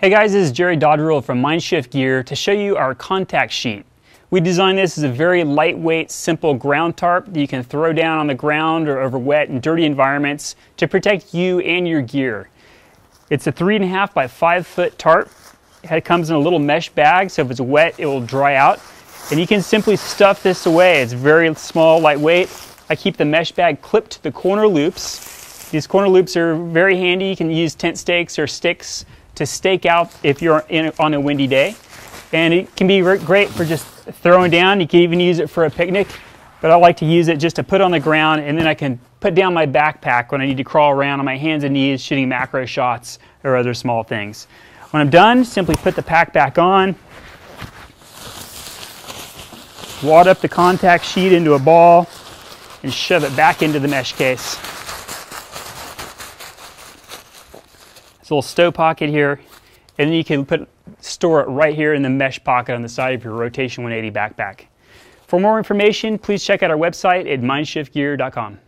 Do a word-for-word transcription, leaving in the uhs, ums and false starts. Hey guys, this is Jerry Dodrill from MindShift Gear to show you our contact sheet. We designed this as a very lightweight, simple ground tarp that you can throw down on the ground or over wet and dirty environments to protect you and your gear. It's a three and a half by five foot tarp. It comes in a little mesh bag, so if it's wet, it will dry out. And you can simply stuff this away. It's very small, lightweight. I keep the mesh bag clipped to the corner loops. These corner loops are very handy. You can use tent stakes or sticks to stake out if you're in, on a windy day. And it can be great for just throwing down. You can even use it for a picnic, but I like to use it just to put on the ground, and then I can put down my backpack when I need to crawl around on my hands and knees shooting macro shots or other small things. When I'm done, simply put the pack back on, wad up the contact sheet into a ball, and shove it back into the mesh case. This little stow pocket here, and then you can put store it right here in the mesh pocket on the side of your Rotation one eighty backpack. For more information, please check out our website at mind shift gear dot com.